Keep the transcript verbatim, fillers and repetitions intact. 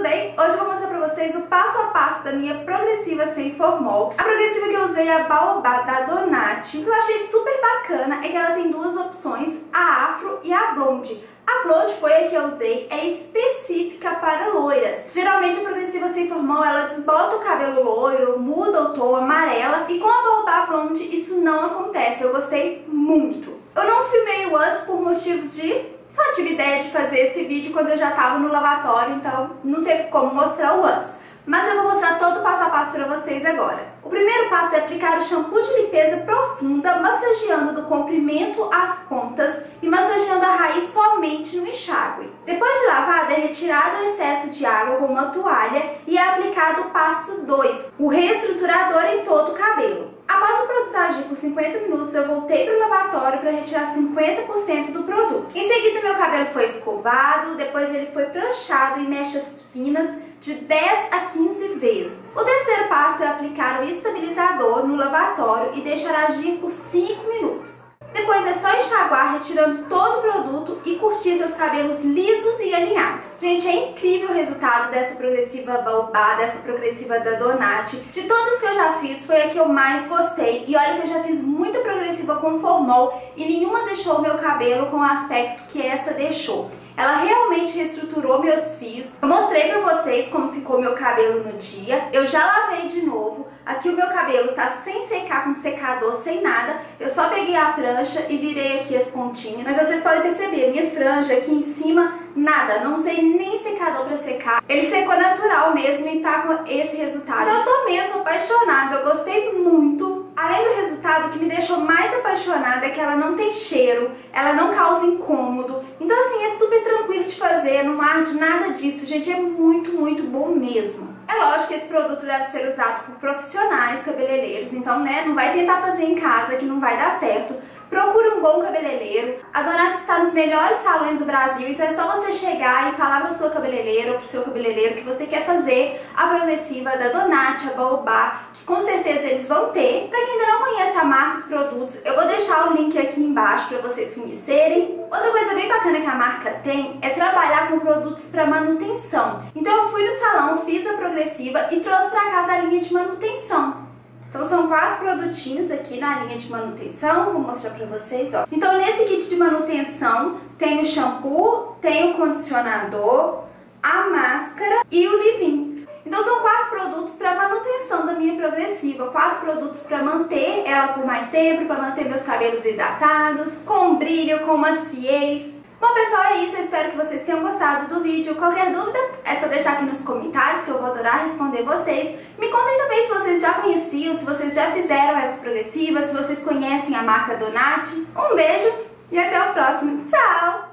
tudo bem? Hoje eu vou mostrar pra vocês o passo a passo da minha progressiva sem formol. A progressiva que eu usei é a Baobá da Donatti. O que eu achei super bacana é que ela tem duas opções, a afro e a blonde. A blonde foi a que eu usei, é específica para loiras. Geralmente a progressiva sem formol, ela desbota o cabelo loiro, muda o tom, amarela. E com a Baobá blonde isso não acontece, eu gostei muito. Eu não filmei o antes por motivos de... Só tive ideia de fazer esse vídeo quando eu já tava no lavatório, então não teve como mostrar o antes. Mas eu vou mostrar todo o passo a passo pra vocês agora. O primeiro passo é aplicar o shampoo de limpeza profunda, massageando do comprimento às pontas e massageando a raiz somente no enxágue. Depois de lavado, é retirado o excesso de água com uma toalha e é aplicado o passo dois, o reestruturador em todo o cabelo. Após o produto agir por cinquenta minutos, eu voltei para o lavatório para retirar cinquenta por cento do produto. Em seguida, meu cabelo foi escovado, depois ele foi pranchado em mechas finas de dez a quinze vezes. O terceiro passo é aplicar o estabilizador no lavatório e deixar agir por cinco minutos. Depois é só enxaguar, retirando todo o produto e curtir seus cabelos lisos e alinhados. Gente, é incrível o resultado dessa progressiva Baobá, dessa progressiva da Donatti. De todas que eu já fiz, foi a que eu mais gostei. E olha que eu já fiz muita progressiva com formol e nenhuma deixou o meu cabelo com o aspecto que essa deixou. Ela realmente reestruturou meus fios. Eu mostrei pra vocês como ficou meu cabelo no dia. Eu já lavei de novo. Aqui o meu cabelo tá sem secar com secador, sem nada. Eu só peguei a prancha e virei aqui as pontinhas. Mas vocês podem perceber, minha franja aqui em cima, nada. Não usei nem secador pra secar. Ele secou natural mesmo e tá com esse resultado. Então eu tô mesmo apaixonada. Eu gostei muito. Além do resultado, o que me deixou mais apaixonada é que ela não tem cheiro, ela não causa incômodo. Então assim, é super tranquilo de fazer, não arde nada disso, gente, é muito, muito bom mesmo. É lógico que esse produto deve ser usado por profissionais cabeleireiros, então né, não vai tentar fazer em casa que não vai dar certo. Procura um bom cabeleireiro. A Donatti está nos melhores salões do Brasil, então é só você chegar e falar para sua cabeleireira ou para o seu cabeleireiro que você quer fazer a progressiva da Donatti, a Baobá, que com certeza eles vão ter. Para quem ainda não conhece a marca e os produtos, eu vou deixar o link aqui embaixo para vocês conhecerem. Outra coisa bem bacana que a marca tem é trabalhar com produtos para manutenção. Então eu fui no salão, fiz a progressiva e trouxe para casa a linha de manutenção. Então são quatro produtinhos aqui na linha de manutenção, vou mostrar pra vocês, ó. Então nesse kit de manutenção tem o shampoo, tem o condicionador, a máscara e o leave-in. Então são quatro produtos para manutenção da minha progressiva, quatro produtos para manter ela por mais tempo, para manter meus cabelos hidratados, com brilho, com maciez. Bom pessoal, é isso, eu espero que vocês tenham gostado do vídeo. Qualquer dúvida é só deixar aqui nos comentários que eu vou adorar responder vocês. Me contem também se vocês já conheciam, se vocês já fizeram essa progressiva, se vocês conhecem a marca Donatti. Um beijo e até o próximo, tchau!